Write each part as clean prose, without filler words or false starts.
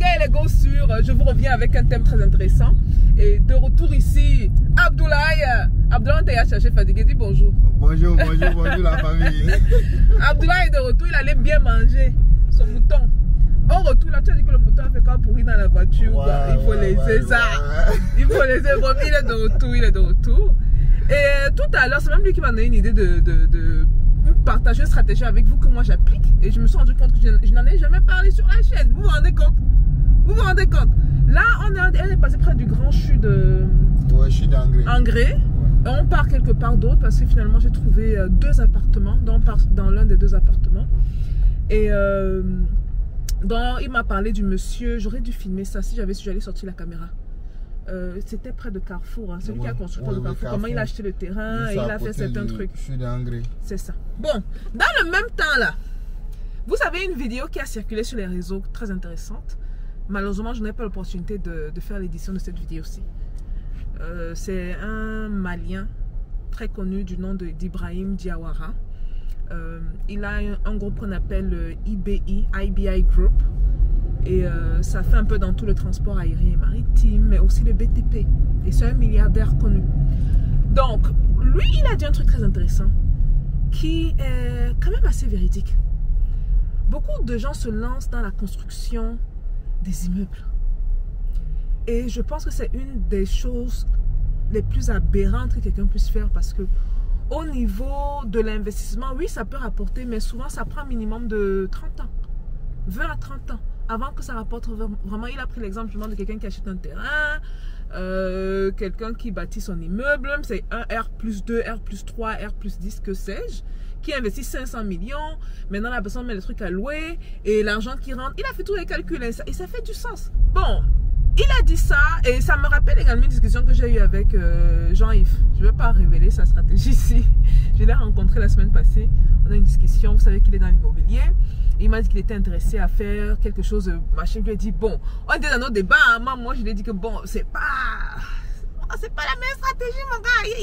gars et les go sur, je vous reviens avec un thème très intéressant. Et de retour ici, Abdoulaye THH fatigué, dis bonjour. Bonjour, bonjour, bonjour la famille. Abdoulaye est de retour, il allait bien manger son mouton. Au retour, là, tu as dit que le mouton a fait quoi pourri dans la voiture. Wow, il faut laisser ça. Ouais. Il faut laisser. Bon, il est de retour, il est de retour. Et tout à l'heure, c'est même lui qui m'a donné une idée de partager une stratégie avec vous que moi j'applique. Et je me suis rendu compte que je n'en ai jamais parlé sur la chaîne. Vous vous rendez compte? Vous vous rendez compte? Là, elle est passée près du grand CHU de... Ouais, CHU d'Angré. Ouais. On part quelque part d'autre parce que finalement, j'ai trouvé deux appartements. Donc, on part dans l'un des deux appartements. Et... donc, il m'a parlé du monsieur, j'aurais dû filmer ça si j'allais sortir la caméra. C'était près de Carrefour, hein. Celui qui a construit près de Carrefour, comment il a acheté le terrain et il a fait certains trucs. C'est ça. Bon, dans le même temps là, vous savez une vidéo qui a circulé sur les réseaux, très intéressante. Malheureusement, je n'ai pas l'opportunité de faire l'édition de cette vidéo-ci. C'est un Malien très connu du nom d'Ibrahim Diawara. Il a un groupe qu'on appelle IBI Group et ça fait un peu dans tout le transport aérien et maritime mais aussi le BTP et c'est un milliardaire connu. Donc lui il a dit un truc très intéressant qui est quand même assez véridique. Beaucoup de gens se lancent dans la construction des immeubles et je pense que c'est une des choses les plus aberrantes que quelqu'un puisse faire parce que au niveau de l'investissement, oui, ça peut rapporter, mais souvent, ça prend un minimum de 30 ans, 20 à 30 ans, avant que ça rapporte vraiment. Il a pris l'exemple de quelqu'un qui achète un terrain, quelqu'un qui bâtit son immeuble, c'est un R plus 2, R plus 3, R plus 10, que sais-je, qui investit 500 millions. Maintenant, la personne met le truc à louer et l'argent qui rentre, il a fait tous les calculs et ça fait du sens. Bon, il a dit ça et ça me rappelle également une discussion que j'ai eue avec Jean-Yves. Je ne vais pas révéler sa stratégie ici. Je l'ai rencontré la semaine passée. On a une discussion. Vous savez qu'il est dans l'immobilier. Il m'a dit qu'il était intéressé à faire quelque chose de machin. Je lui ai dit bon, on était dans nos débats. Hein, moi, je lui ai dit que bon, c'est pas la meilleure stratégie, mon gars.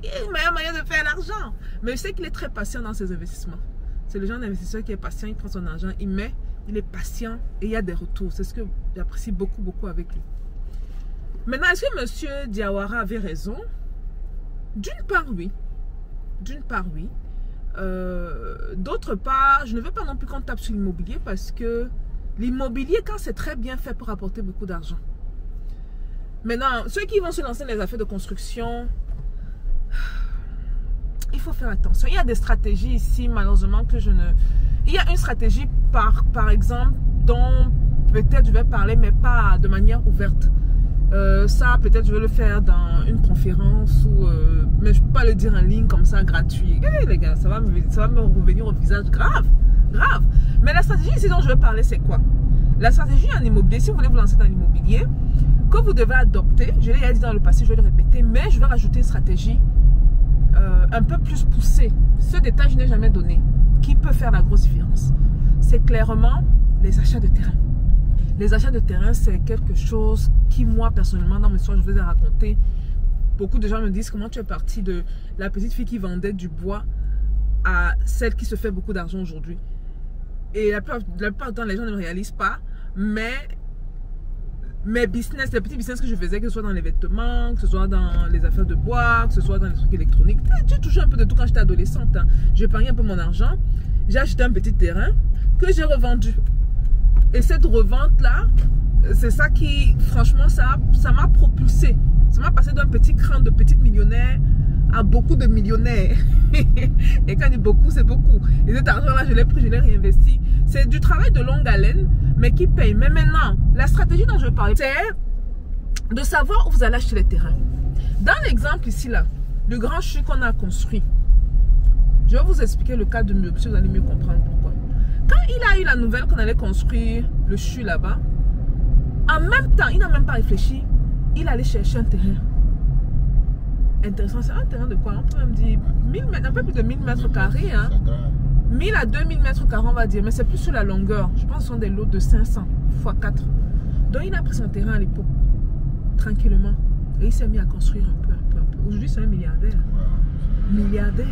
Il y a une meilleure manière de faire l'argent. Mais je sais qu'il est très patient dans ses investissements. C'est le genre d'investisseur qui est patient. Il prend son argent, il met. Il est patient et il y a des retours. C'est ce que j'apprécie beaucoup, beaucoup avec lui. Maintenant, est-ce que monsieur Diawara avait raison? D'une part, oui. D'une part, oui. D'autre part, je ne veux pas non plus qu'on tape sur l'immobilier parce que l'immobilier, quand c'est très bien fait, pour apporter beaucoup d'argent. Maintenant, ceux qui vont se lancer dans les affaires de construction, il faut faire attention. Il y a des stratégies ici, malheureusement, que je ne... Il y a une stratégie, par exemple, dont peut-être je vais parler, mais pas de manière ouverte. Ça, peut-être je vais le faire dans une conférence, ou, mais je ne peux pas le dire en ligne comme ça, gratuit. Hey, les gars, ça va me revenir au visage grave, grave. Mais la stratégie ici dont je vais parler, c'est quoi? La stratégie en immobilier, si vous voulez vous lancer dans l'immobilier, que vous devez adopter, je l'ai dit dans le passé, je vais le répéter, mais je vais rajouter une stratégie un peu plus poussée. Ce détail, je n'ai jamais donné. Qui peut faire la grosse différence? C'est clairement les achats de terrain. Les achats de terrain, c'est quelque chose qui, moi, personnellement, dans mes soins, je vous ai raconté. Beaucoup de gens me disent comment tu es partie de la petite fille qui vendait du bois à celle qui se fait beaucoup d'argent aujourd'hui. Et la plupart du temps, les gens ne le réalisent pas. Mais mes business, les petits business que je faisais, que ce soit dans les vêtements, que ce soit dans les affaires de bois, que ce soit dans les trucs électroniques, j'ai touché un peu de tout quand j'étais adolescente. Hein. J'ai parié un peu mon argent, j'ai acheté un petit terrain que j'ai revendu. Et cette revente-là, c'est ça qui, franchement, ça m'a propulsée. Ça m'a passé d'un petit cran de petite millionnaire à beaucoup de millionnaires. Et quand je dis beaucoup, c'est beaucoup. Et cet argent-là, je l'ai pris, je l'ai réinvesti. C'est du travail de longue haleine, mais qui paye. Mais maintenant, la stratégie dont je vais parler, c'est de savoir où vous allez acheter les terrains. Dans l'exemple ici, là, le grand CHU qu'on a construit, je vais vous expliquer le cas de mieux, parce que vous allez mieux comprendre pourquoi. Quand il a eu la nouvelle qu'on allait construire le CHU là-bas, en même temps, il n'a même pas réfléchi, il allait chercher un terrain. Intéressant, c'est un terrain de quoi? On peut même dire 1000 mètres, un peu plus de 1000 mètres carrés. Hein. 1000 à 2000 mètres carrés, on va dire, mais c'est plus sur la longueur. Je pense que ce sont des lots de 500 x 4. Donc il a pris son terrain à l'époque, tranquillement, et il s'est mis à construire un peu. Aujourd'hui, c'est un milliardaire. Wow. Milliardaire,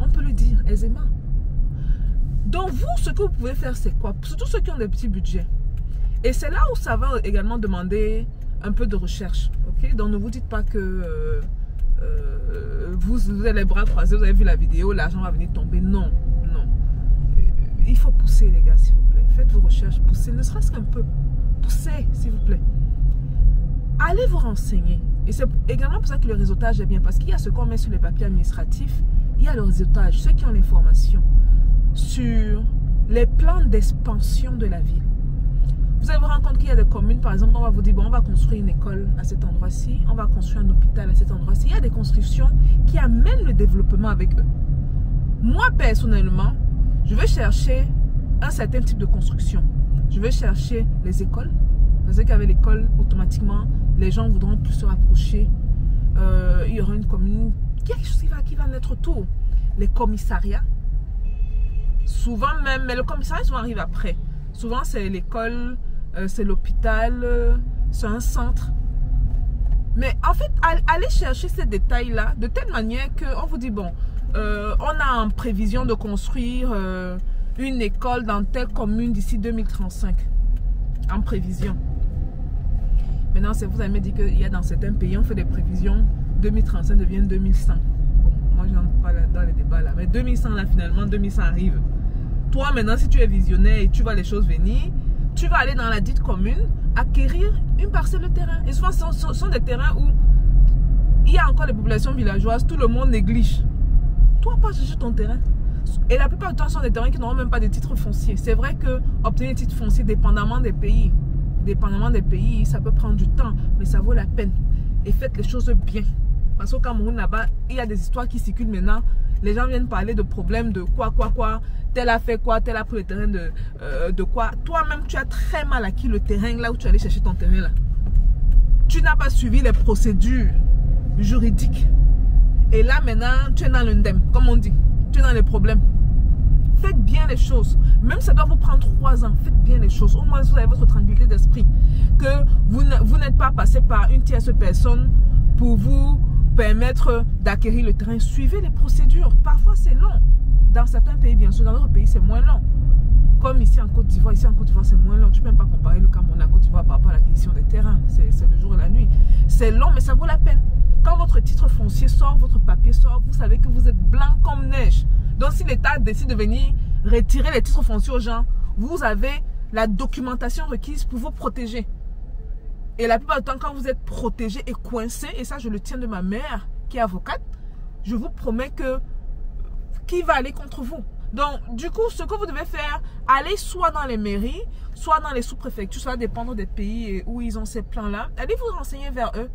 on peut le dire aisément. Donc vous, ce que vous pouvez faire, c'est quoi? Surtout ceux qui ont des petits budgets. Et c'est là où ça va également demander un peu de recherche. Okay? Donc ne vous dites pas que vous avez les bras croisés, vous avez vu la vidéo, l'argent va venir tomber. Non, non. Il faut pousser les gars, s'il vous plaît. Faites vos recherches, poussez, ne serait-ce qu'un peu. Poussez, s'il vous plaît. Allez vous renseigner. Et c'est également pour ça que le réseautage est bien. Parce qu'il y a ce qu'on met sur les papiers administratifs, il y a le réseautage, ceux qui ont l'information sur les plans d'expansion de la ville. Vous allez vous rendre compte qu'il y a des communes, par exemple, on va vous dire, bon, on va construire une école à cet endroit-ci, on va construire un hôpital à cet endroit-ci. Il y a des constructions qui amènent le développement avec eux. Moi, personnellement, je vais chercher un certain type de construction. Je vais chercher les écoles. Parce qu'avec l'école, automatiquement, les gens voudront plus se rapprocher. Il y aura une commune, quelque chose qui va naître autour. Les commissariats. Souvent même, mais le commissariat souvent arrive après. Souvent c'est l'école, c'est l'hôpital, c'est un centre. Mais en fait, allez chercher ces détails-là de telle manière qu'on vous dit, bon, on a en prévision de construire une école dans telle commune d'ici 2035. En prévision. Maintenant, c'est vous avez dit qu'il y a dans certains pays, on fait des prévisions, 2035 devient 2100. Bon, moi, je n'entre pas dans les débats là. Mais 2100 là, finalement, 2100 arrive. Toi, maintenant, si tu es visionnaire et tu vois les choses venir, tu vas aller dans la dite commune, acquérir une parcelle de terrain. Et souvent, ce sont des terrains où il y a encore les populations villageoises, tout le monde néglige. Toi, pas chercher ton terrain. Et la plupart du temps, ce sont des terrains qui n'auront même pas de titres fonciers. C'est vrai que obtenir des titres fonciers, dépendamment des pays, ça peut prendre du temps, mais ça vaut la peine. Et faites les choses bien. Parce qu'au Cameroun, là-bas, il y a des histoires qui circulent maintenant. Les gens viennent parler de problèmes de quoi. Tel a fait quoi, tel a pris le terrain de quoi. Toi-même, tu as très mal acquis le terrain là où tu allais chercher ton terrain là. Tu n'as pas suivi les procédures juridiques. Et là, maintenant, tu es dans l'indemne, comme on dit. Tu es dans les problèmes. Faites bien les choses. Même si ça doit vous prendre 3 ans, faites bien les choses. Au moins, vous avez votre tranquillité d'esprit. Que vous n'êtes pas passé par une tierce personne pour vous permettre d'acquérir le terrain. Suivez les procédures. Parfois, c'est long. Dans certains pays, bien sûr. Dans d'autres pays, c'est moins long. Comme ici en Côte d'Ivoire. Ici en Côte d'Ivoire, c'est moins long. Tu ne peux même pas comparer le Cameroun à Côte d'Ivoire par rapport à l'acquisition des terrains. C'est le jour et la nuit. C'est long, mais ça vaut la peine. Quand votre titre foncier sort, votre papier sort, vous savez que vous êtes blanc comme neige. Donc si l'État décide de venir retirer les titres fonciers aux gens, vous avez la documentation requise pour vous protéger. Et la plupart du temps, quand vous êtes protégé et coincé, et ça je le tiens de ma mère qui est avocate, je vous promets que qui va aller contre vous. Donc du coup, ce que vous devez faire, allez soit dans les mairies, soit dans les sous-préfectures, ça va dépendre des pays où ils ont ces plans-là. Allez vous renseigner vers eux.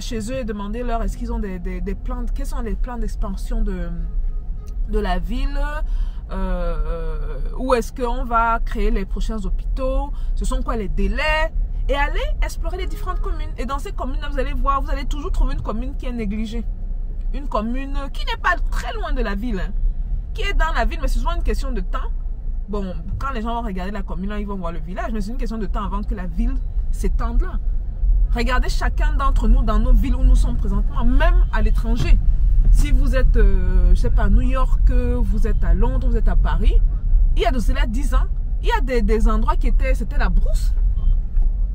Chez eux et demander leur est-ce qu'ils ont des plans, quels sont les plans d'expansion de la ville, où est-ce qu'on va créer les prochains hôpitaux, ce sont quoi les délais, et allez explorer les différentes communes. Et dans ces communes-là, vous allez voir, vous allez toujours trouver une commune qui est négligée, une commune qui n'est pas très loin de la ville, hein, qui est dans la ville, mais c'est souvent une question de temps. Bon, quand les gens vont regarder la commune, là, ils vont voir le village, mais c'est une question de temps avant que la ville s'étende là. Regardez chacun d'entre nous dans nos villes où nous sommes présentement, même à l'étranger. Si vous êtes, je sais pas, à New York, vous êtes à Londres, vous êtes à Paris, il y a de cela 10 ans, il y a des endroits qui étaient, c'était la brousse.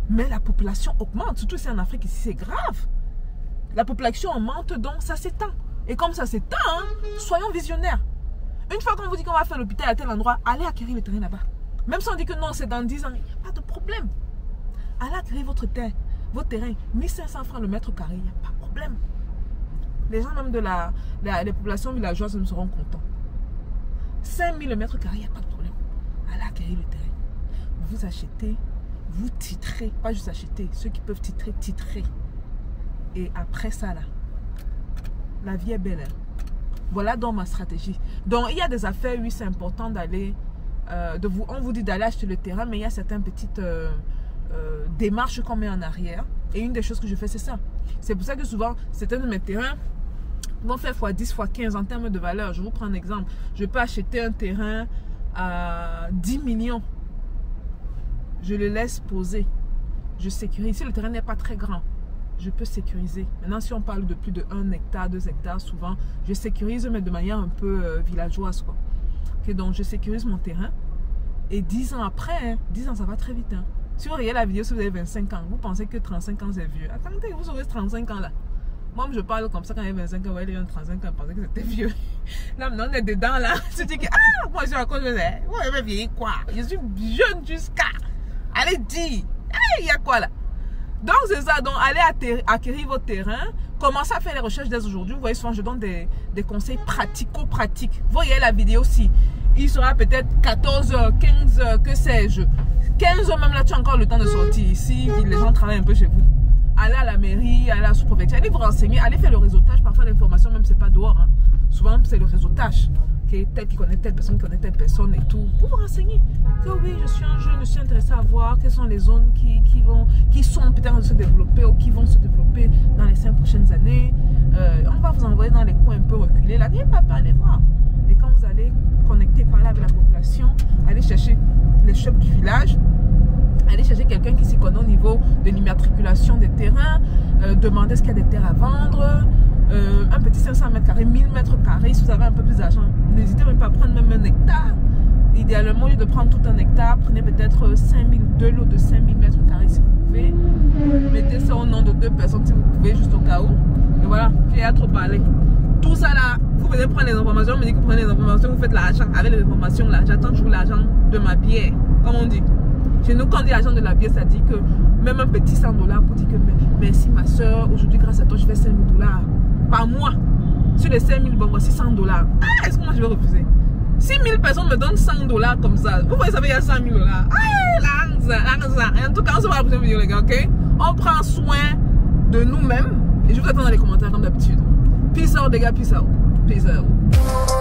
Mais la population augmente, surtout c'est en Afrique, ici c'est grave. La population augmente, donc ça s'étend. Et comme ça s'étend, hein, soyons visionnaires. Une fois qu'on vous dit qu'on va faire l'hôpital à tel endroit, allez acquérir le terrain là-bas. Même si on dit que non, c'est dans 10 ans, il n'y a pas de problème. Allez acquérir votre terre. Votre terrain, 1500 francs le mètre carré, il n'y a pas de problème. Les gens même de les populations villageoises nous seront contents. 5000 le mètre carré, il n'y a pas de problème. Allez acquérir le terrain. Vous achetez, vous titrez, pas juste acheter. Ceux qui peuvent titrer, titrez. Et après ça, là, la vie est belle. Voilà donc ma stratégie. Donc, il y a des affaires, oui, c'est important d'aller, on vous dit d'aller acheter le terrain, mais il y a certaines petites... démarche qu'on met en arrière. Et une des choses que je fais, c'est ça. C'est pour ça que souvent, certains de mes terrains vont faire x10, x15 en termes de valeur. Je vous prends un exemple. Je peux acheter un terrain à 10 millions. Je le laisse poser. Je sécurise. Si le terrain n'est pas très grand, je peux sécuriser. Maintenant, si on parle de plus de 1 hectare, 2 hectares, souvent, je sécurise, mais de manière un peu villageoise, quoi. Okay, donc, je sécurise mon terrain. Et 10 ans après, hein, 10 ans, ça va très vite, hein, Si vous regardez la vidéo, si vous avez 25 ans, vous pensez que 35 ans c'est vieux. Attendez, vous aurez 35 ans là. Moi, je parle comme ça quand j'ai 25 ans, ouais, les gens de 35 ans pensaient que c'était vieux. Là, maintenant, on est dedans là. Je dis que, ah, moi, je raconte, je vais vieillir quoi. Je suis jeune jusqu'à. Allez, dis. Il y a quoi là? Donc, c'est ça. Donc, allez acquérir votre terrain. Commencez à faire les recherches dès aujourd'hui. Vous voyez, souvent, je donne des conseils pratico-pratiques. Vous voyez la vidéo aussi. Il sera peut-être 14h, 15h, que sais-je. 15h même là, tu as encore le temps de sortir ici. Les gens travaillent un peu chez vous. Allez à la mairie, allez à la sous-préfecture. Allez vous renseigner, allez faire le réseautage. Parfois, l'information, même, c'est pas dehors. Hein. Souvent, c'est le réseautage. Okay, tel qui connaît telle personne, qui connaît telle personne et tout. Vous vous renseignez. Que oui, je suis un jeune, je suis intéressé à voir quelles sont les zones qui sont peut-être se développer ou qui vont se développer dans les 5 prochaines années. On va vous envoyer dans les coins un peu reculés. Là, viens papa, allez voir. Et quand vous allez connecter par là avec la population, allez chercher les chefs du village. Allez chercher quelqu'un qui s'y connaît au niveau de l'immatriculation des terrains. Demandez ce qu'il y a des terres à vendre. Un petit 500 mètres carrés, 1000 mètres carrés, si vous avez un peu plus d'argent, n'hésitez même pas à prendre même un hectare. Idéalement, au lieu de prendre tout un hectare, prenez peut-être 5000, deux lots de 5000 mètres carrés si vous pouvez. Mettez ça au nom de 2 personnes si vous pouvez, juste au cas où. Et voilà, il y a trop parlé. Tout ça là, vous venez prendre les informations, vous me dites que vous prenez les informations, vous faites l'argent avec les informations là. J'attends toujours l'argent de ma bière, comme on dit. Chez nous, quand on dit l'argent de la bière, ça dit que même un petit 100 $ pour dire que merci ma soeur, aujourd'hui grâce à toi je fais 5000 $ par mois. Sur les 5000, bon, voici 100 $. Ah, est-ce que moi je vais refuser? Si 1000 personnes me donnent 100 $ comme ça, vous voyez, ça veut dire 100 000 $. Ah, l'argent. En tout cas, on se voit à la prochaine vidéo, les gars, ok? On prend soin de nous-mêmes. Et je vous attends dans les commentaires, comme d'habitude. Peace out, les gars, peace out. Peace out.